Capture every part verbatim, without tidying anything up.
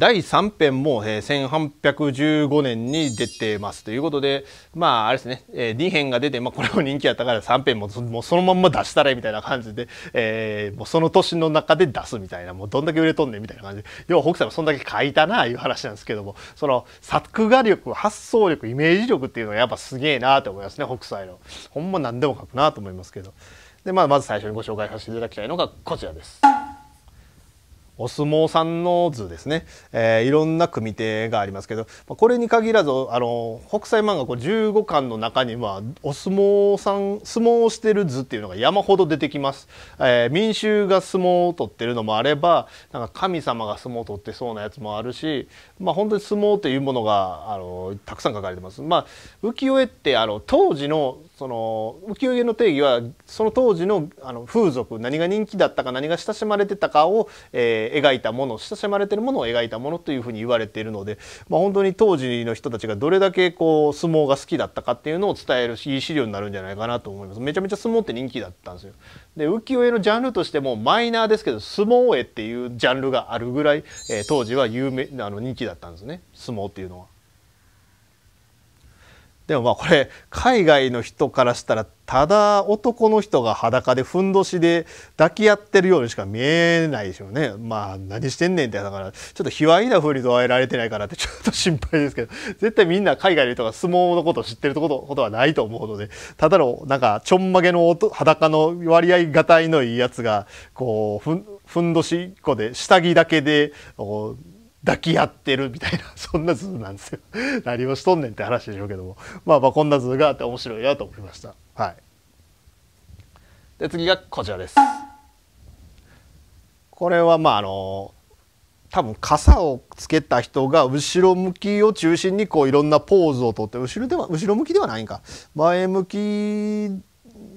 だいさん編もせんはっぴゃくじゅうごねんに出てますということで、まああれですね、に編が出て、まあ、これも人気やったからさん編ももうそのまんま出したらみたいな感じで、えー、もうその年の中で出すみたいな、もうどんだけ売れとんねんみたいな感じで、要は北斎もそんだけ書いたなあいう話なんですけども、その作画力、発想力、イメージ力っていうのはやっぱすげえなーって思いますね。北斎のほんま何でも書くなと思いますけど、で、まあ、まず最初にご紹介させていただきたいのがこちらです。お相撲さんの図ですね、えー、いろんな組手がありますけど、これに限らずあの北斎漫画じゅうごかんの中にはお相撲さん相撲をしてる図っていうのが山ほど出てきます。えー、民衆が相撲を取ってるのもあれば、なんか神様が相撲を取ってそうなやつもあるし、まあ、本当に相撲というものがあのたくさん書かれてます。まあ、浮世絵ってあの当時のその浮世絵の定義はその当時のあの風俗、何が人気だったか何が親しまれてたかを、えー、描いたもの、親しまれてるものを描いたものというふうに言われているので、まあ、本当に当時の人たちがどれだけこう相撲が好きだったかっていうのを伝えるいい資料になるんじゃないかなと思います。めちゃめちゃ相撲って人気だったんですよ。で、浮世絵のジャンルとしてもマイナーですけど相撲絵っていうジャンルがあるぐらい、えー、当時は有名あの人気だったんですね、相撲っていうのは。でもまあこれ海外の人からしたらただ男の人が裸でふんどしで抱き合ってるようにしか見えないでしょうね。まあ何してんねんってだからちょっと卑猥なふうに捉えられてないからってちょっと心配ですけど、絶対みんな海外の人が相撲のことを知ってることはないと思うので、ただのなんかちょんまげの裸の割合がたいのいいやつがこうふん、ふんどしいっこで下着だけでこう抱き合ってるみたいな、そんな図なんですよ。何をしとんねんって話でしょうけども、まあまあこんな図があって面白いなと思いました。はい。で、次がこちらです。これはまああの多分傘をつけた人が後ろ向きを中心にこういろんなポーズをとって、後ろでは後ろ向きではないんか、前向き。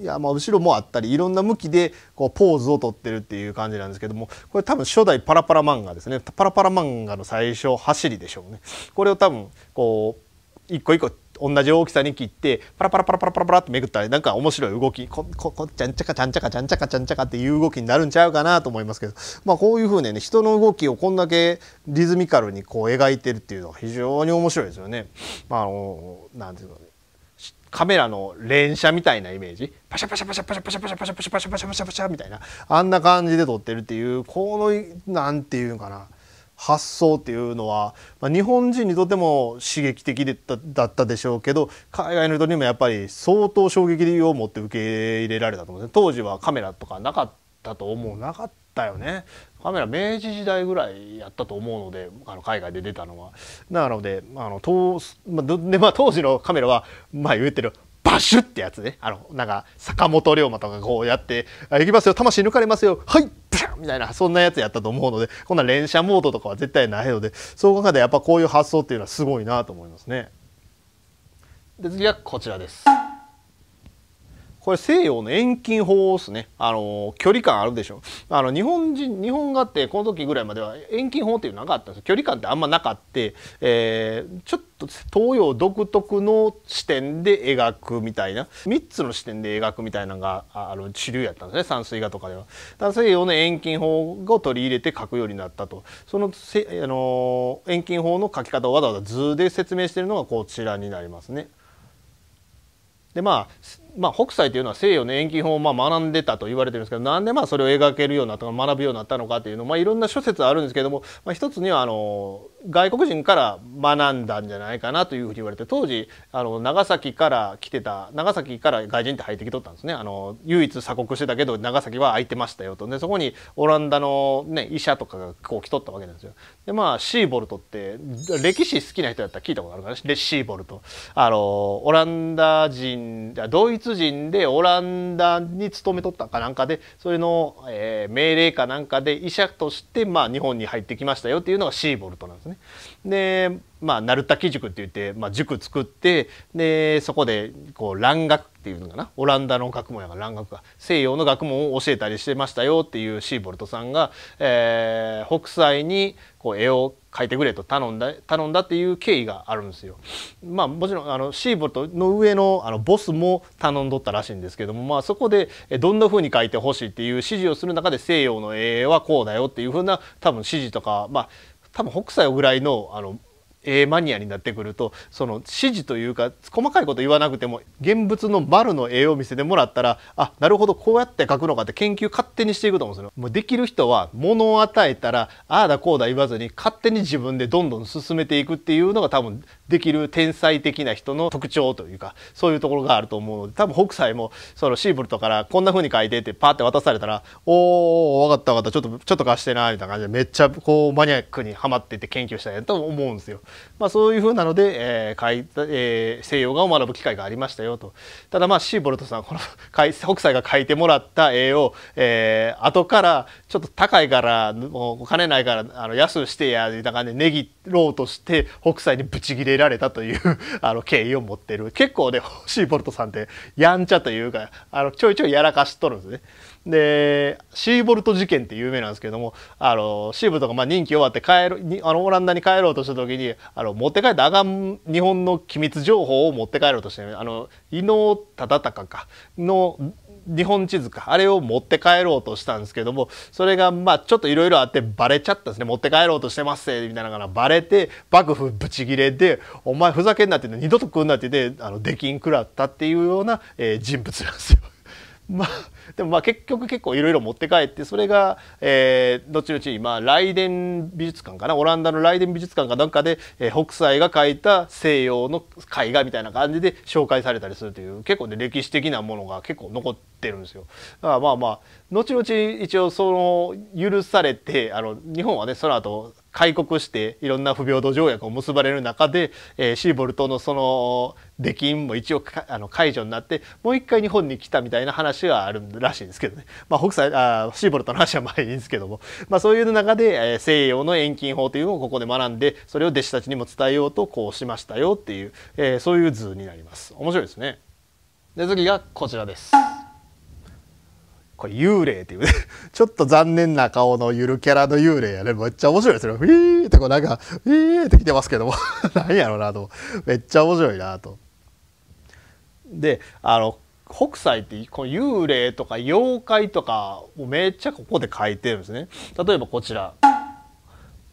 いやまあ後ろもあったりいろんな向きでこうポーズをとってるっていう感じなんですけども、これ多分初代パラパラ漫画ですね、パラパラ漫画の最初走りでしょうね。これを多分こう一個一個同じ大きさに切ってパラパラパラパラパラパラってめくったり、なんか面白い動き、こここちゃんちゃかちゃんちゃかちゃんちゃかちゃんちゃかっていう動きになるんちゃうかなと思いますけど、まあこういうふうにね人の動きをこんだけリズミカルにこう描いてるっていうのは非常に面白いですよね。まああのなんていうのカメラの連写みたいなイメージ、パシャパシャパシャパシャパシャパシャパシャパシャパシャパシャパシャパシャみたいな、あんな感じで撮ってるっていう、このなんていうのかな、発想っていうのは、まあ、日本人にとっても刺激的でだったでしょうけど、海外の人にもやっぱり相当衝撃を持って受け入れられたと思うんですね。当時はカメラとかなかったと思う、なかったよね。カメラ明治時代ぐらいやったと思うので、あの海外で出たのは。なので、あの当でまあ、当時のカメラは、まあ、言ってるバシュってやつね、あのなんか坂本龍馬とかこうやって「行きますよ、魂抜かれますよ、はいブシャン!」みたいな、そんなやつやったと思うので、こんな連写モードとかは絶対ないので、そういう中でやっぱこういう発想っていうのはすごいなと思いますね。で、次はこちらです。これ西洋の遠近法ですね。あの距離感あるでしょ。あの日本人日本があってこの時ぐらいまでは遠近法っていうのなかったんですよ。距離感ってあんまなかった、えー、ちょっと東洋独特の視点で描くみたいな、みっつの視点で描くみたいなのがあの主流やったんですね、山水画とかでは。だから西洋の遠近法を取り入れて描くようになったと。そのせあの遠近法の描き方をわざわざ図で説明しているのがこちらになりますね。でまあまあ、北斎というのは西洋の遠近法をまあ学んでたと言われてるんですけど、なんでまあそれを描けるようになったのか、学ぶようになったのかというのまあいろんな諸説あるんですけども、まあ、一つにはあの外国人から学んだんじゃないかなというふうに言われて、当時あの長崎から来てた長崎から外人って入ってきとったんですね。あの唯一鎖国してたけど長崎は空いてましたよと。でそこにオランダの、ね、医者とかがこう来とったわけなんですよ。でまあシーボルトって歴史好きな人だったら聞いたことあるからね、シーボルト。あのオランダ人ドイツ人でオランダに勤めとったかなんかで、それの、えー、命令かなんかで医者として、まあ、日本に入ってきましたよっていうのがシーボルトなんですね。で、まあ、鳴滝塾っていって、まあ、塾作って、でそこでこう蘭学っていうのかな、オランダの学問やから蘭学が西洋の学問を教えたりしてましたよっていうシーボルトさんが、えー、北斎にこう絵を書いてくれと頼んだ頼んだっていう経緯があるんですよ。まあもちろんあのシーボルトの上のあのボスも頼んどったらしいんですけども、まあそこでどんな風に書いてほしいっていう指示をする中で西洋の絵はこうだよっていう風な多分指示とか、まあ多分北斎ぐらいのあの絵マニアになってくると、その指示というか細かいこと言わなくても現物の丸の絵を見せてもらったら、あ、なるほどこうやって描くのかって研究勝手にしていくと思うんですよ。もうできる人は物を与えたらああだこうだ言わずに勝手に自分でどんどん進めていくっていうのが多分できる天才的な人の特徴というか、そういうところがあると思うので、多分北斎もそのシーボルトからこんな風に描いてってパーって渡されたら「おー分かった分かったちょっとちょっと貸してな」みたいな感じでめっちゃこうマニアックにはまってて研究したいと思うんですよ。まあそういうふうなので、えー描いたえー、西洋画を学ぶ機会がありましたよと。ただまあシーボルトさんこの北斎が描いてもらった絵を、えー、後からちょっと高いからもうお金ないからあの安くしてやみたいな感じで値切ろうとして北斎にブチギレられたというあの経緯を持ってる。結構ねシーボルトさんってやんちゃというかあのちょいちょいやらかしとるんですね。でシーボルト事件って有名なんですけども、あのシーボルトがまあ任期終わって帰るにあのオランダに帰ろうとした時にあの持って帰ったあかん日本の機密情報を持って帰ろうとして、ね、あの伊能忠敬かの日本地図かあれを持って帰ろうとしたんですけども、それがまあちょっといろいろあってバレちゃったんですね。持って帰ろうとしてますみたいなのがバレて幕府ブチギレで「お前ふざけんな」って言って二度と来んなって言ってあの出禁食らったっていうような、えー、人物なんですよ。まあ、でもまあ結局結構いろいろ持って帰ってそれが、えー、後々今ライデン美術館かな、オランダのライデン美術館かなんかで、えー、北斎が描いた西洋の絵画みたいな感じで紹介されたりするという結構ね歴史的なものが結構残ってるんですよ。だからまあまあ後々一応その許されてあの日本はねその後開国していろんな不平等条約を結ばれる中で、えー、シーボルトのその出禁も一応あの解除になってもう一回日本に来たみたいな話があるらしいんですけどね。まあ北斎あシーボルトの話はまあいいんですけども、まあ、そういう中で、えー、西洋の遠近法というのをここで学んでそれを弟子たちにも伝えようとこうしましたよっていう、えー、そういう図になります。面白いですね。で次がこちらです。これ幽霊っていうねちょっと残念な顔のゆるキャラの幽霊やね。めっちゃ面白いですよ。フィーってこうなんかフィーってきてますけども何やろうなとめっちゃ面白いなと。であの北斎ってこの幽霊とか妖怪とかをめっちゃここで描いてるんですね。例えばこちら。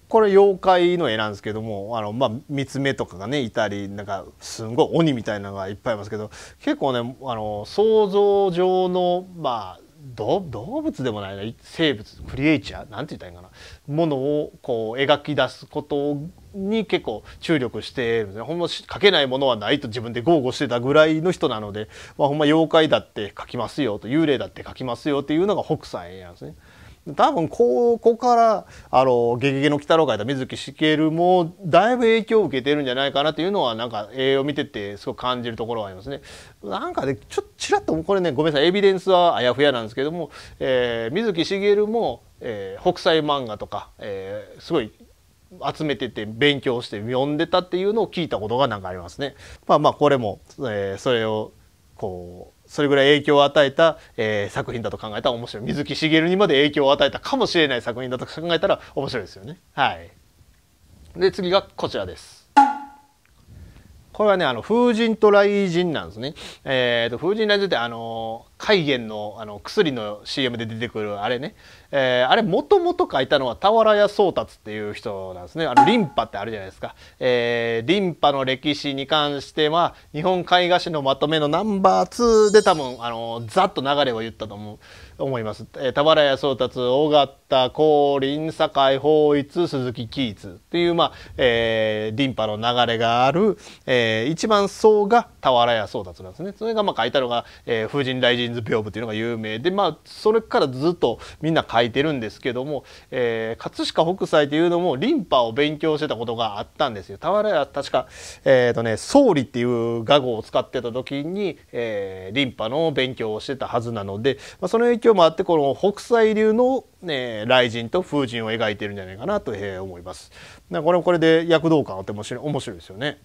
これ妖怪の絵なんですけどもあの、まあ、三つ目とかがねいたりなんかすんごい鬼みたいなのがいっぱいいますけど結構ねあの想像上のまあ動物でもないな生物クリエイチャーなんて言ったらいいかなものをこう描き出すことに結構注力してるんですね。ほんま描けないものはないと自分で豪語してたぐらいの人なので、まあ、ほんま妖怪だって描きますよと幽霊だって描きますよっていうのが北斎なんですね。多分ここからあの「ゲゲゲの鬼太郎」描いた水木しげるもだいぶ影響を受けてるんじゃないかなというのはなんか絵を見ててすごく感じるところはありますね。なんかねちょっとちらっとこれねごめんなさいエビデンスはあやふやなんですけども、えー、水木しげるも、えー、北斎漫画とか、えー、すごい集めてて勉強して読んでたっていうのを聞いたことがなんかありますね。まあまあこれも、えー、それをこうそれぐらい影響を与えた、えー、作品だと考えたら面白い。水木しげるにまで影響を与えたかもしれない作品だと考えたら面白いですよね。はい。で次がこちらです。これはねあの風神と雷神なんですね。えー、と風神雷神ってあの海原のあの薬の シーエム で出てくるあれね。えー、あれもともと書いたのは俵屋宗達っていう人なんですね。あのリンパってあるじゃないですか、えー、リンパの歴史に関しては日本絵画史のまとめのナンバーツーで多分あのざっと流れを言ったと思う思います、えー、俵屋宗達、尾形、光琳、酒井抱一、鈴木喜一っていう、まあえー、リンパの流れがある、えー、一番層が俵屋宗達なんですね。それがまあ書いたのが、えー、風神雷神図屏風っていうのが有名で、まあ、それからずっとみんな書いて書いてるんですけども、えー、葛飾北斎というのもリンパを勉強してたことがあったんですよ。俵屋確か、えーとね、総理っていう画号を使ってた時に、えー、リンパの勉強をしてたはずなので、まあ、その影響もあってこの北斎流の、ね、雷神と風神を描いてるんじゃないかなと思います。だからこれもこれで躍動感あって面白い、面白いですよね。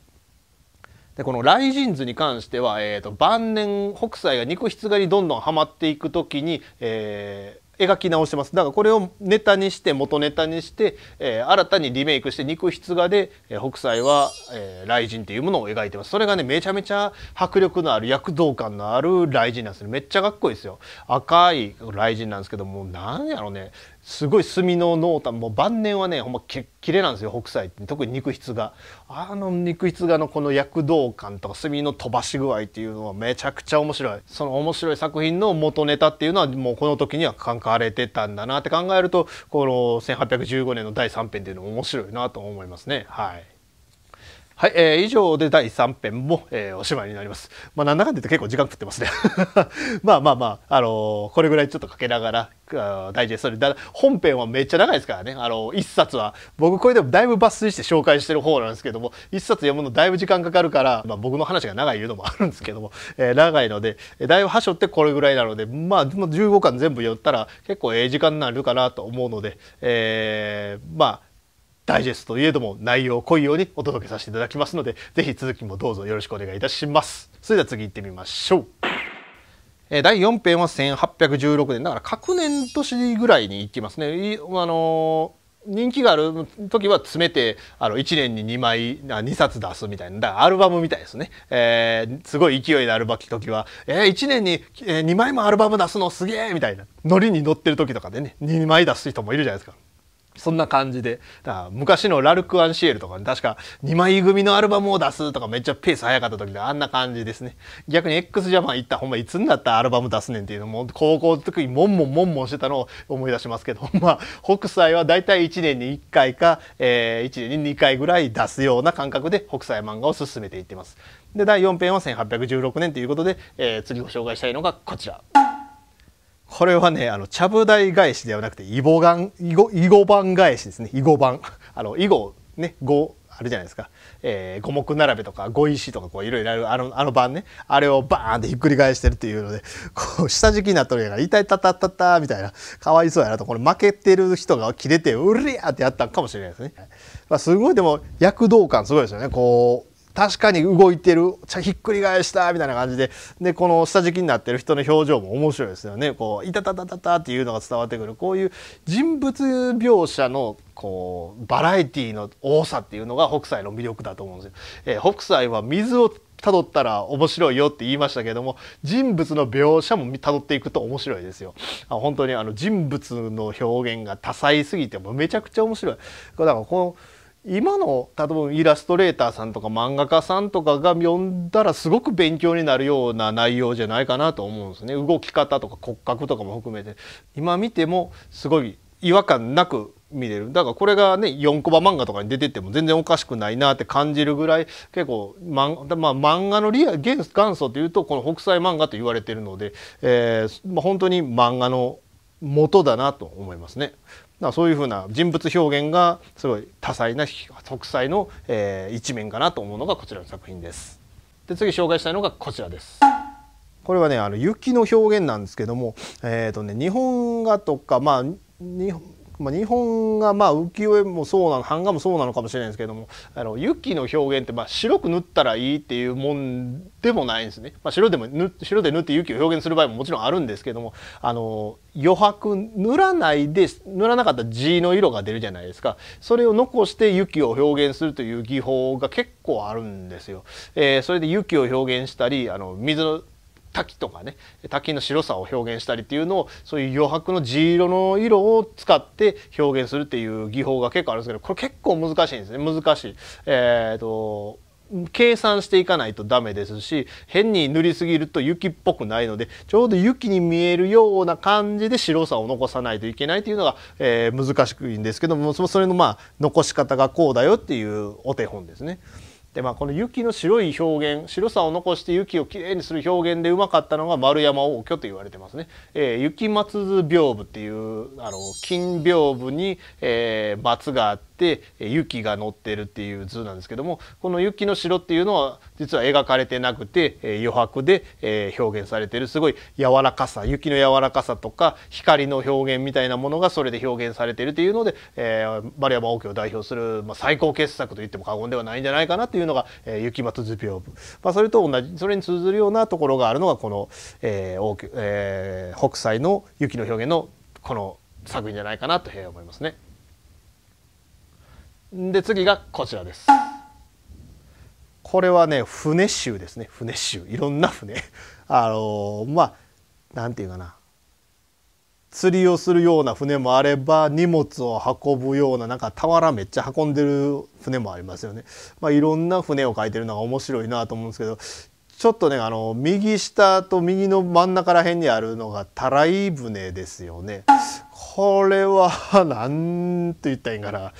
でこの雷神図に関しては、えーと晩年北斎が肉筆画にどんどんはまっていく時に、えー描き直してます。だからこれをネタにして元ネタにして、えー、新たにリメイクして肉筆画で、えー、北斎は、えー、雷神っていうものを描いてます。それがねめちゃめちゃ迫力のある躍動感のある雷神なんですね。めっちゃかっこいいですよ。赤い雷神なんですけども、なんやろね、すごい墨の濃淡、もう晩年はねほんまきれいなんですよ北斎って。特に肉筆画、あの肉筆画のこの躍動感とか墨の飛ばし具合っていうのはめちゃくちゃ面白い。その面白い作品の元ネタっていうのはもうこの時には考えてたんだなって考えると、このせんはっぴゃくじゅうごねんのだいさんぺんっていうのも面白いなと思いますね。はい。はい、えー、以上でだいさんぺんも、えー、おしまいになります。まあ、なんだかんだ言って結構時間食ってますね。まあまあまあ、あのー、これぐらいちょっとかけながら、あダイジェストで、だ本編はめっちゃ長いですからね。あのー、いっさつは、僕これでもだいぶ抜粋して紹介してる方なんですけども、いっさつ読むのだいぶ時間かかるから、まあ僕の話が長いいうのもあるんですけども、えー、長いので、だいぶ端折ってこれぐらいなので、まあじゅうごかん全部読ったら結構ええ時間になるかなと思うので、えー、まあ、ダイジェストといえども内容濃いようにお届けさせていただきますので、ぜひ続きもどうぞよろしくお願いいたします。それでは次行ってみましょう。だいよんぺんはせんはっぴゃくじゅうろくねんだから各年年ぐらいに行きますね。あのー人気がある時は詰めてあのいちねんににまいにさつ出すみたいな、だからアルバムみたいですね。えー、すごい勢いのある時は「えー、いちねんににまいもアルバム出すのすげえ!」みたいなノリに乗ってる時とかでねにまい出す人もいるじゃないですか。そんな感じで、だから昔のラルク・アンシエルとか、ね、確かにまい組のアルバムを出すとかめっちゃペース早かった時であんな感じですね。逆に X ジャパン行ったほんまいつになったらアルバム出すねんっていうのも高校の時にモンモンモンモンしてたのを思い出しますけど、まあ北斎はだいたいいちねんにいっかいか、えー、いちねんににかいぐらい出すような感覚で北斎漫画を進めていってます。でだいよんぺんはせんはっぴゃくじゅうろくねんということで、えー、次ご紹介したいのがこちら。これはね、あの、ちゃぶ台返しではなくて、囲碁版、囲碁、囲碁版返しですね。囲碁版。あの、囲碁、ね、碁、あるじゃないですか。えー、五目並べとか、碁石とか、こう、いろいろある、あの、あの版ね。あれをバーンってひっくり返してるっていうので、こう、下敷きになっとるやから、痛いたたたたみたいな、かわいそうやなと、これ負けてる人が切れて、うりゃーってやったかもしれないですね。まあ、すごい、でも、躍動感すごいですよね。こう、確かに動いてる、ひっくり返したみたいな感じで、でこの下敷きになってる人の表情も面白いですよね。こういたたたたたっていうのが伝わってくる、こういう人物描写のこうバラエティーの多さっていうのが北斎の魅力だと思うんですよ。えー、北斎は水を辿ったら面白いよって言いましたけども、人物の描写も辿っていくと面白いですよ。本当にあの人物の表現が多彩すぎてもめちゃくちゃ面白い。だからこの今の例えばイラストレーターさんとか漫画家さんとかが読んだらすごく勉強になるような内容じゃないかなと思うんですね。動き方とか骨格とかも含めて今見てもすごい違和感なく見れる。だからこれがねよんコマ漫画とかに出てっても全然おかしくないなって感じるぐらい、結構ま、まあ、漫画のリア元祖というとこの北斎漫画と言われてるので、えーまあ、本当に漫画の元だなと思いますね。だからそういうふうな人物表現がすごい多彩な北斎の、えー、一面かなと思うのがこちらの作品です。で次紹介したいのがこちらです。これはねあの雪の表現なんですけども、えーとね、日本画とかまあ日本まあ、日本がまあ浮世絵もそうなの版画もそうなのかもしれないんですけども、あの雪の表現ってまあ白く塗ったらいいっていうもんでもないんですね。まあ、白でも塗白で塗って雪を表現する場合ももちろんあるんですけども、あの余白塗らないで塗らなかった地の色が出るじゃないですか。それを残して雪を表現するという技法が結構あるんですよ。えー、それで雪を表現したりあの水の滝とかね滝の白さを表現したりっていうのをそういう余白の地色の色を使って表現するっていう技法が結構あるんですけど、これ結構難しいんですね。難しい、えーと計算していかないとダメですし、変に塗りすぎると雪っぽくないのでちょうど雪に見えるような感じで白さを残さないといけないというのが、えー、難しくいいんですけども、それのまあ残し方がこうだよっていうお手本ですね。でまあ、この雪の白い表現白さを残して雪をきれいにする表現でうまかったのが丸山応挙と言われてますね。えー、雪松図屏風っていうあの金屏風に、えー、松があって雪が乗ってるっていう図なんですけども、この雪の白っていうのは実は描かれてなくて、えー、余白で、えー、表現されてるすごい柔らかさ、雪の柔らかさとか光の表現みたいなものがそれで表現されてるっていうので、えー、丸山応挙を代表する、まあ、最高傑作と言っても過言ではないんじゃないかなっていうのが、えー、雪松図屏風、まあ、それと同じそれに通ずるようなところがあるのがこの、えーえー、北斎の雪の表現のこの作品じゃないかなと思いますね。で次がこちらです。これはね船集ですね。船集、いろんな船あのまあ何て言うかな、釣りをするような船もあれば荷物を運ぶようななんか俵めっちゃ運んでる船もありますよね。まあ、いろんな船を描いてるのが面白いなと思うんですけど、ちょっとねあの右下と右の真ん中ら辺にあるのがたらい船ですよね。これは何と言ったらいいんかな、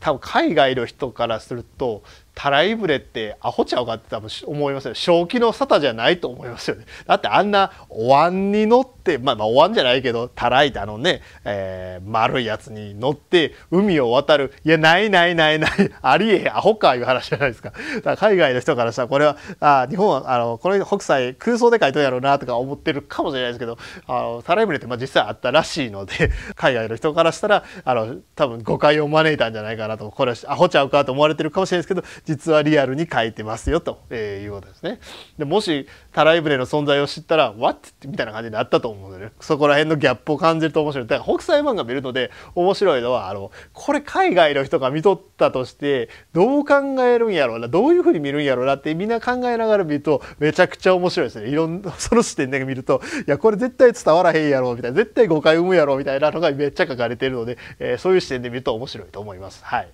多分海外の人からするとたらい船ってアホちゃうかって多分思いますよね。正気の沙汰じゃないと思いますよね。だってあんなお椀に乗って、まあ、まあお椀じゃないけどたらいってあのね、えー、丸いやつに乗って海を渡る、いやないないないないありえへん、アホかいう話じゃないですか。だから海外の人からしたらこれはあ日本はあのこれ北斎空想で描いとるやろうなとか思ってるかもしれないですけど、あのたらい船ってまあ実際あったらしいので海外の人からしたらあの多分誤解を招いたんじゃないかなと、これはアホちゃうかと思われてるかもしれないですけど、実はリアルに書いてますよということですね。でもしたらい船の存在を知ったら「わっ!」みたいな感じになったと思うので、ね、そこら辺のギャップを感じると面白い。だから北斎漫画見るので面白いのはあのこれ海外の人が見とったとしてどう考えるんやろうな、どういうふうに見るんやろうなってみんな考えながら見るとめちゃくちゃ面白いですね。いろんなその視点で見るといやこれ絶対伝わらへんやろみたいな、絶対誤解生むやろみたいなのがめっちゃ書かれているので、えー、そういう視点で見ると面白いと思います。はい。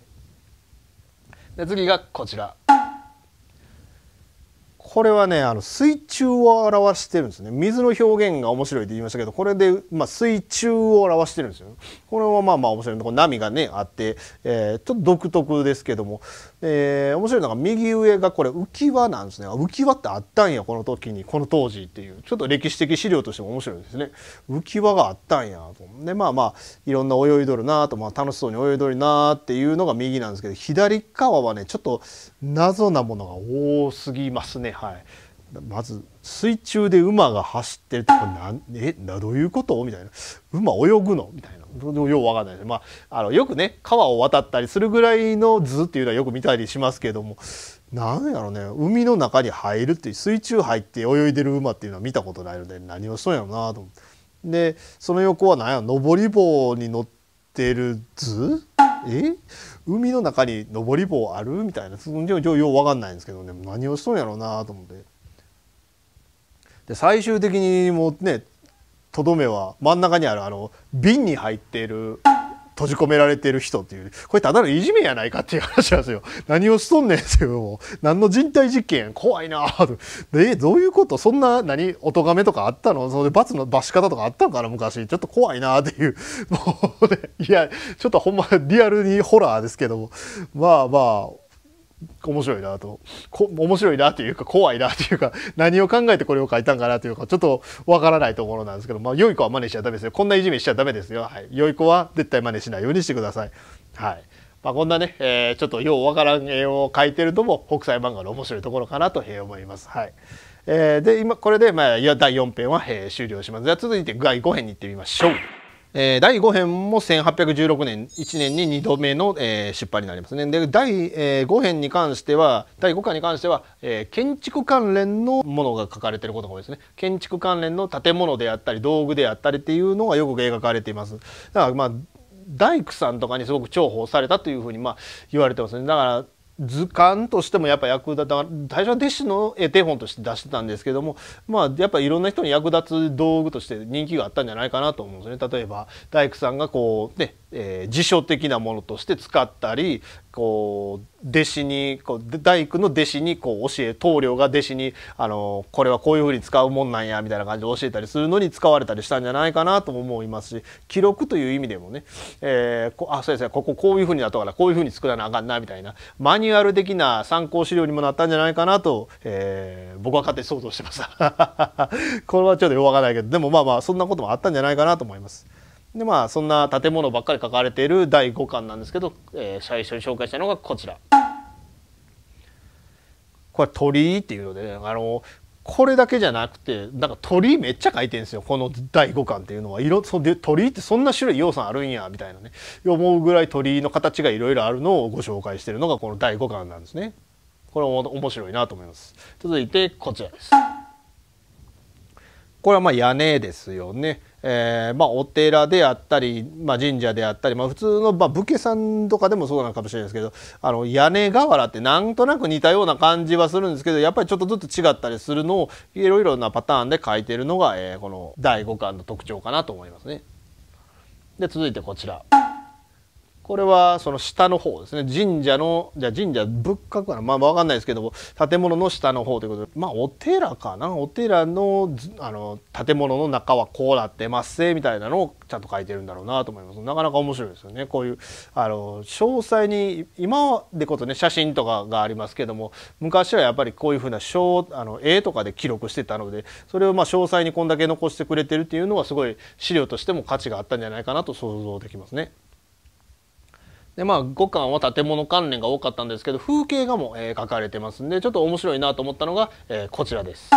で次がこちら。これはねあの水中を表してるんですね。水の表現が面白いって言いましたけど、これで、まあ、水中を表してるんですよ。これはまあまあ面白いの、波がねあって、えー、ちょっと独特ですけども、えー、面白いのが右上がこれ浮き輪なんですね。浮き輪ってあったんやこの時にこの当時っていうちょっと歴史的資料としても面白いですね。浮き輪があったんやと。でまあまあいろんな泳いどるなと、まあ、楽しそうに泳いどるなっていうのが右なんですけど、左側はねちょっと謎なものが多すぎますね。はい、まず水中で馬が走ってるってえどういうことみたいな、馬泳ぐのみたいな、ようわかんないです、まあ、あのよくね川を渡ったりするぐらいの図っていうのはよく見たりしますけども、なんやろね海の中に入るっていう水中入って泳いでる馬っていうのは見たことないので何をしとんやろうなと思って。でその横は何や登り棒に乗ってる図え海の中に登り棒あるみたいな、そのようわかんないんですけどね、何をしとんやろうなと思って。で最終的にもうねとどめは真ん中にあるあの瓶に入っている閉じ込められている人っていう、これただのいじめやないかっていう話なんですよ。何をしとんねんっていうもう何の人体実験怖いなと。でどういうこと、そんな何お咎めとかあったの、それで罰の罰し方とかあったのかな昔、ちょっと怖いなっていうもう、ね、いやちょっとほんまリアルにホラーですけども、まあまあ。面白いなとこ面白いなというか怖いなというか何を考えてこれを書いたんかなというかちょっとわからないところなんですけど、まあ、良い子は真似しちゃダメですよ。こんないじめしちゃダメですよ。はい、良い子は絶対真似しないようにしてください。はい、まあ、こんなね、えー、ちょっとようわからん絵を描いてるのも北斎漫画の面白いところかなと思います。はい、えー、で今これでまあだいよん編は終了します。じゃあ続いてだいご編に行ってみましょう。だいご編もせんはっぴゃくじゅうろくねんいちねんににどめの出版になりますね。でだいご編に関してはだいごかんに関しては建築関連のものが書かれていることが多いですね。建築関連の建物であったり道具であったりっていうのがよく描かれています。だからまあ大工さんとかにすごく重宝されたというふうにまあ言われてますね。だから図鑑としてもやっぱ役立た最初は弟子の絵手本として出してたんですけども、まあやっぱいろんな人に役立つ道具として人気があったんじゃないかなと思うんですね。例えば大工さんがこうね、えー、辞書的なものとして使ったり、こう弟子にこう大工の弟子にこう教え棟梁が弟子にあのこれはこういうふうに使うもんなんやみたいな感じで教えたりするのに使われたりしたんじゃないかなとも思いますし、記録という意味でもね、えー、こあそうですねこここういうふうになったからこういうふうに作らなあかんなみたいなマニュアル的な参考資料にもなったんじゃないかなと、えー、僕は勝手に想像してましたこれはちょっとよくわからないけど、でもまあまあそんなこともあったんじゃないかなと思います。でまあそんな建物ばっかり書かれているだいごかんなんですけど、えー、最初に紹介したのがこちら。これ鳥居っていうので、ね、あのこれだけじゃなくてなんか鳥居めっちゃ書いてるんですよ。このだいごかんっていうのは色そで鳥居ってそんな種類要素あるんやみたいなね思うぐらい鳥居の形がいろいろあるのをご紹介しているのがこのだいごかんなんですね。これも面白いなと思います。続いてこちらです。これはまあ屋根ですよね。えーまあ、お寺であったり、まあ、神社であったり、まあ、普通の、まあ、武家さんとかでもそうなのかもしれないですけど、あの屋根瓦ってなんとなく似たような感じはするんですけど、やっぱりちょっとずつ違ったりするのをいろいろなパターンで書いてるのが、えー、このだいごかんの特徴かなと思いますね。で続いてこちら。これはその下の方ですね。神社の、じゃあ神社仏閣かな、まあ分かんないですけども、建物の下の方ということで、まあお寺かな、お寺のあの建物の中はこうなってますせみたいなのをちゃんと書いてるんだろうなと思います。なかなか面白いですよね。こういうあの詳細に、今でことね写真とかがありますけども、昔はやっぱりこういうふうなあの絵とかで記録してたので、それをまあ詳細にこんだけ残してくれてるっていうのはすごい資料としても価値があったんじゃないかなと想像できますね。でまあ、ごかんは建物関連が多かったんですけど、風景画も、えー、描かれてますんで、ちょっと面白いなと思ったのが、えー、こちらです。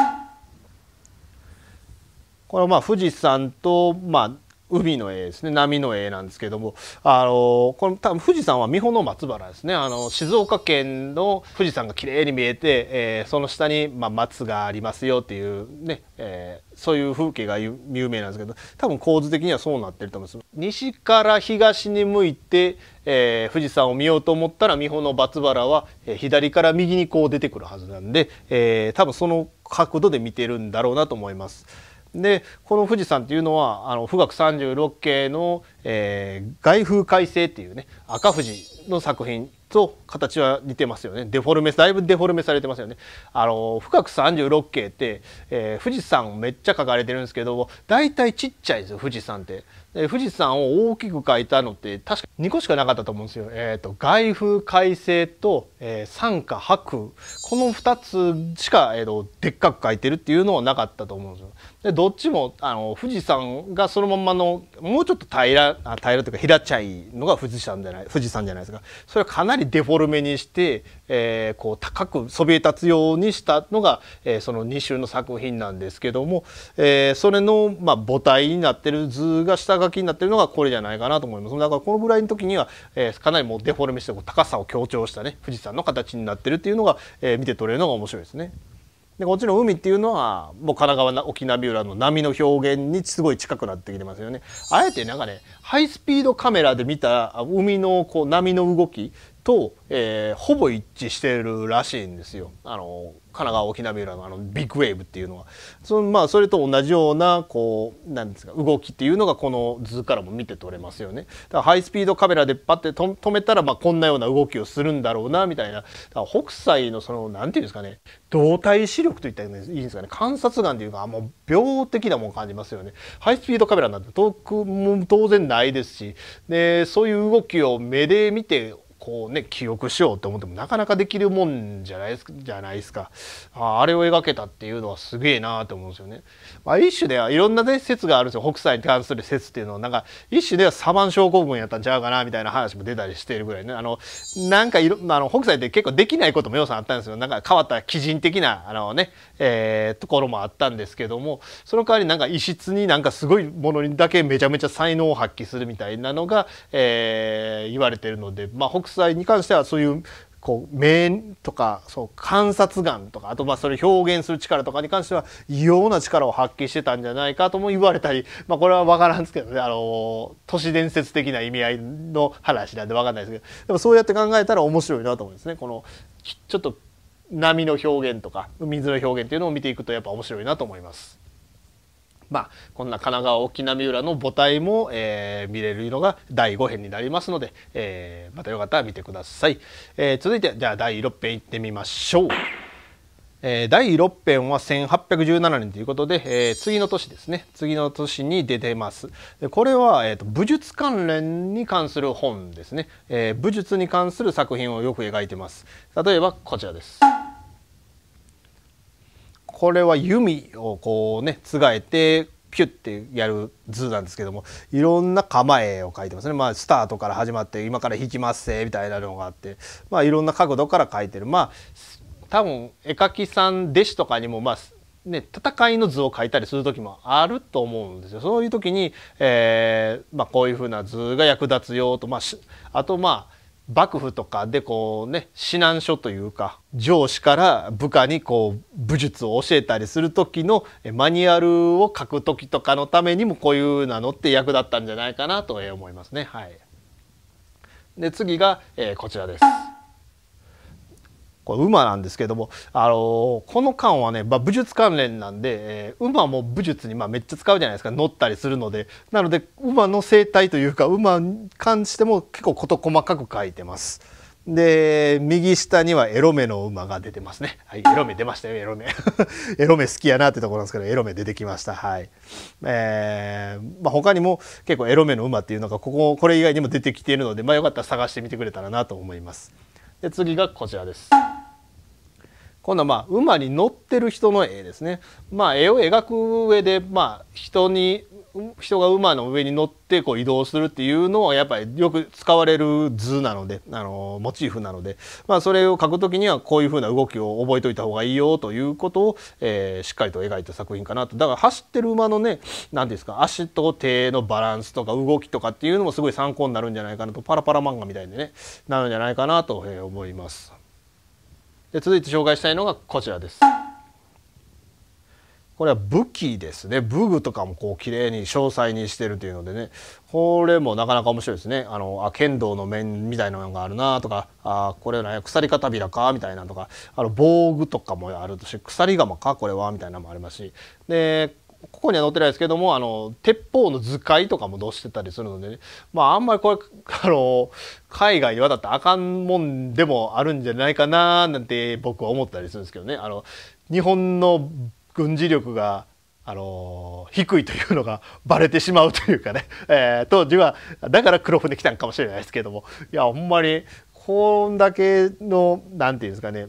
これはまあ富士山と、まあ海の絵ですね、波の絵なんですけども、あのこの多分富士山は三保の松原ですね。あの静岡県の富士山が綺麗に見えて、えー、その下に、まあ、松がありますよっていうね、えー、そういう風景が有名なんですけど、多分構図的にはそうなってると思います。西から東に向いて、えー、富士山を見ようと思ったら三保の松原は、えー、左から右にこう出てくるはずなんで、えー、多分その角度で見てるんだろうなと思います。でこの富士山っていうのはあの富岳三十六景の、えー、外風快晴っていうね赤富士の作品と形は似てますよね。デフォルメだいぶデフォルメされてますよね。あの富岳三十六景って、えー、富士山めっちゃ描かれてるんですけど、だいたいちっちゃいですよ富士山って。で富士山を大きく描いたのって確かにこしかなかったと思うんですよ。えー、と外風快晴と、えー、山下白このふたつしか、えー、とでっかく描いてるっていうのはなかったと思うんですよ。でどっちもあの富士山がそのままのもうちょっと平ら平らというか平茶いのが富士山じゃない富士山じゃないですか。それはかなりデフォルメにして、えー、こう高くそびえ立つようにしたのが、えー、そのにしゅうの作品なんですけども、えー、それの、まあ、母体になってる図が下書きになってるのがこれじゃないかなと思います。だからこのぐらいの時には、えー、かなりもうデフォルメして高さを強調したね富士山の形になってるっていうのが、えー、見て取れるのが面白いですね。でこっちの海っていうのはもう神奈川沖ナビウラの波の表現にすごい近くなってきてますよね。あえてなんかねハイスピードカメラで見た海のこう波の動きと、えー、ほぼ一致してるらしいんですよ。あの神奈川沖ナビウラのあのビッグウェーブっていうのは、そのまあそれと同じようなこうなんですか動きっていうのがこの図からも見て取れますよね。だからハイスピードカメラでパッてと止めたらまあこんなような動きをするんだろうなみたいな。だから北斎のそのなんていうんですかね、動体視力といったらいいんですかね、観察眼というかもう病的なもん感じますよね。ハイスピードカメラなんて遠くも当然ないですし、でそういう動きを目で見てこうね記憶しようと思ってもなかなかできるもんじゃないですじゃないですか。あれを描けたっていうのはすげえなーと思うんですよね。まあ、一種ではいろんな、ね、説があるんですよ。北斎に関する説っていうのはなんか一種ではサバン症候群やったんちゃうかなみたいな話も出たりしているぐらいね、あのなんかいろあの北斎って結構できないことも要素あったんですよ。なんか変わった奇人的なあの、ねえー、ところもあったんですけども、その代わりなんか異質になんかすごいものにだけめちゃめちゃ才能を発揮するみたいなのが、えー、言われてるので、まあ、北斎に関してはそういうこう目とかそう観察眼とかあとまあそれ表現する力とかに関しては異様な力を発揮してたんじゃないかとも言われたり、まあこれは分からんですけどね、あの都市伝説的な意味合いの話なんで分かんないですけど、でもそうやって考えたら面白いなと思うんですね。このちょっと波の表現とか水の表現っていうのを見ていくとやっぱ面白いなと思います。まあ、こんな神奈川沖ナビウラの母体も、えー、見れるのがだいごへんになりますので、えー、またよかったら見てください。えー、続いてじゃあだいろっぺんいってみましょう。えー、だいろっぺんはせんはっぴゃくじゅうななねんということで、えー、次の年ですね、次の年に出てます。でこれは、えー、と武術関連に関する本ですね、えー、武術に関する作品をよく描いてます。例えばこちらです。これは弓をこうねつがえてピュッてやる図なんですけども、いろんな構えを描いてますね。まあスタートから始まって今から引きますせみたいなのがあって、まあいろんな角度から描いてる。まあ多分絵描きさん弟子とかにもまあね、戦いの図を描いたりする時もあると思うんですよ。そういう時に、えーまあ、こういうふうな図が役立つよと、まあ、あとまあ幕府とかでこうね、指南書というか上司から部下にこう武術を教えたりする時のマニュアルを書く時とかのためにもこういうなのって役立ったんじゃないかなと思いますね。はい、で次が、えー、こちらです。これ馬なんですけども、あのー、この巻はね、まあ、武術関連なんで、えー、馬も武術にまあめっちゃ使うじゃないですか、乗ったりするので、なので馬の生態というか馬に関しても結構事細かく書いてます。で右下にはエロ目の馬が出てますね。はい、エロ目出ましたよ。エロ目エロ目好きやなってところなんですけど、エロ目出てきました。はい、えーまあ、他にも結構エロ目の馬っていうのがこここれ以外にも出てきているので、まあ、よかったら探してみてくれたらなと思います。で次がこちらです。今度はまあ馬に乗ってる人の絵ですね。まあ、絵を描く上で、まあ、人に人が馬の上に乗ってこう移動するっていうのはやっぱりよく使われる図なので、あのモチーフなので、まあ、それを描く時にはこういうふうな動きを覚えといた方がいいよということを、えー、しっかりと描いた作品かなと。だから走ってる馬のね、何ですか、足と手のバランスとか動きとかっていうのもすごい参考になるんじゃないかなと、パラパラ漫画みたいでね、なるんじゃないかなと思います。で続いて紹介したいのがこちらです。これは武器ですね。武具とかもこう綺麗に詳細にしてるというのでね、これもなかなか面白いですね。あのあ剣道の面みたいなのがあるなとか、あこれは鎖片びらかみたいなのとか、あの防具とかもあるし、鎖鎌かこれはみたいなのもありますし、でここには載ってないですけども、あの鉄砲の図解とかも載せてたりするので、ね、まああんまりこれあの海外に渡ったらあかんもんでもあるんじゃないかななんて僕は思ったりするんですけどね。あの日本の軍事力があの低いというのがバレてしまうというかね、えー、当時はだから黒船来たんかもしれないですけども、いやほんまにこんだけのなんていうんですかね、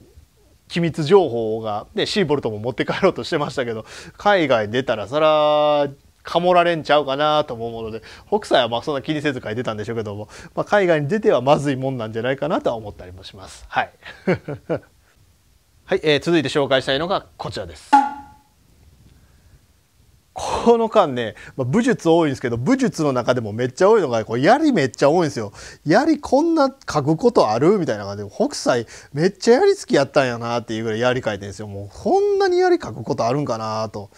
機密情報がで、シーボルトも持って帰ろうとしてましたけど、海外に出たらそらかもられんちゃうかなと思うので、北斎はまあそんな気にせず書いてたんでしょうけども、まあ、海外に出てはまずいもんなんじゃないかなとは思ったりもします。はいはい、えー、続いて紹介したいのがこちらです。この間ね、まあ、武術多いんですけど、武術の中でもめっちゃ多いのがこう槍めっちゃ多いんですよ。槍こんな書くことあるみたいな感じで、北斎めっちゃ槍好きやったんやなっていうぐらい槍書いてるんですよ。もうこんなに槍書くことあるんかなと。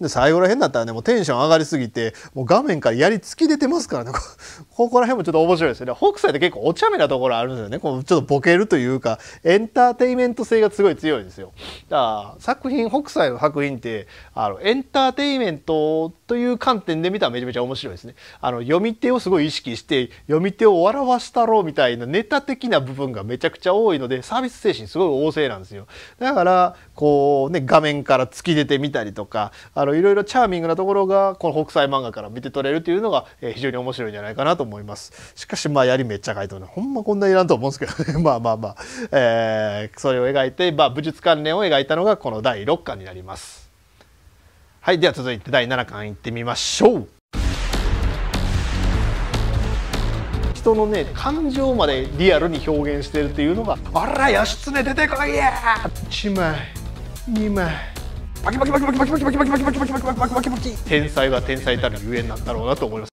で最後らへんだったらね、もうテンション上がりすぎて、もう画面からやり突き出てますからね。ここら辺もちょっと面白いですよね。北斎って結構お茶目なところあるんですよね。こうちょっとボケるというか、エンターテイメント性がすごい強いんですよ。だから作品、北斎の作品ってあのエンターテイメントという観点で見たらめちゃめちゃ面白いですね。あの読み手をすごい意識して読み手を笑わしたろうみたいなネタ的な部分がめちゃくちゃ多いので、サービス精神すごい旺盛なんですよ。だからこうね、画面から突き出てみたりとか、あのいろいろチャーミングなところがこの北斎漫画から見て取れるというのが非常に面白いんじゃないかなと思います。しかしまあ槍めっちゃ描いてるのほんまこんないらんと思うんですけどねまあまあまあ、えー、それを描いて、まあ、武術関連を描いたのがこのだいろっかんになります。はい、では続いてだいななかんいってみましょう。人のね、感情までリアルに表現してるっていうのが、あら義経出てこいやいちまいにまいバキバキバキバキバキバキバキバキバキバキバキバキバキバキバキ、天才が天才たるゆえんなんだろうなと思います。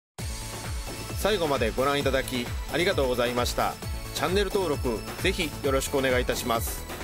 最後までご覧いただきありがとうございました。チャンネル登録ぜひよろしくお願いいたします。